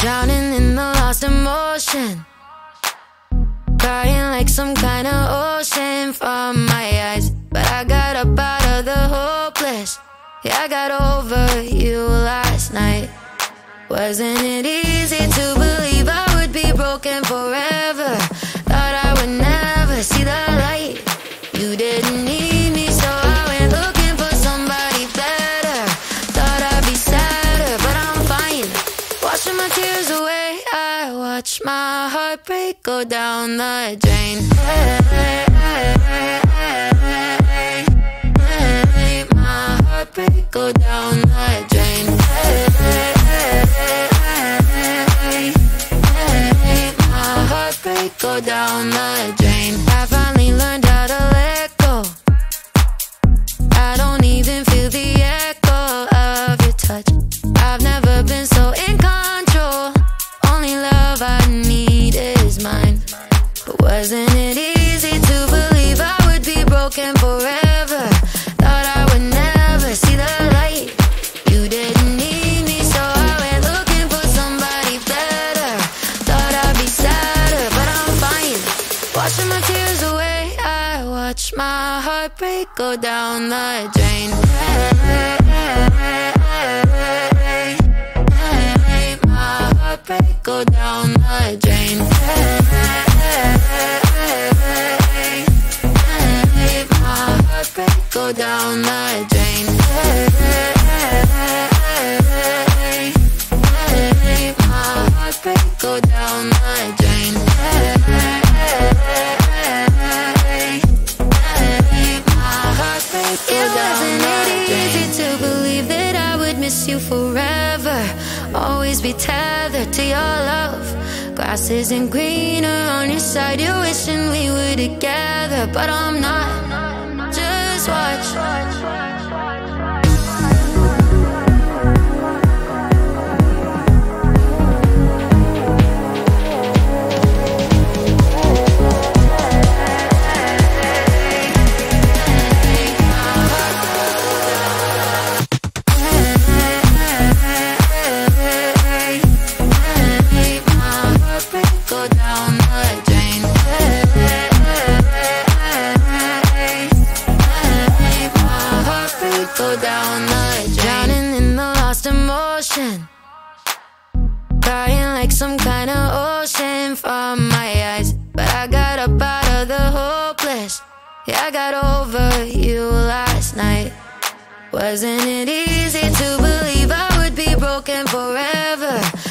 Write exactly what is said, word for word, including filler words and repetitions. drowning in the lost emotion, crying like some kind of ocean from my eyes. But I got up out of the hopeless. Yeah, I got over you last night. Wasn't it easy to believe I would be broken forever? Thought I would never see the light. You didn't need me, so I went looking for somebody better. Thought I'd be sadder, but I'm fine. Washing my tears away, I watch my heartbreak go down the drain. My heartbreak go down the drain. Go down the drain. I finally learned how to let go. I don't even feel the echo of your touch. I've never been so in control. Only love I need is mine. But wasn't it easy to believe I would be broken forever? Thought I would never see the light. You didn't need me, so I went looking for somebody better. Thought I'd be sadder, but I'm washing my tears away, I watch my heartbreak go down the drain. My heartbreak go down the drain. My heartbreak go down the drain. My heartbreak go down the drain. It wasn't it easy to believe that I would miss you forever, always be tethered to your love. Grass isn't greener on your side, you're wishing we were together, but I'm not. Just watch. Go down the drain. Drowning in the lost emotion, crying like some kind of ocean from my eyes. But I got up out of the hopeless. Yeah, I got over you last night. Wasn't it easy to believe I would be broken forever?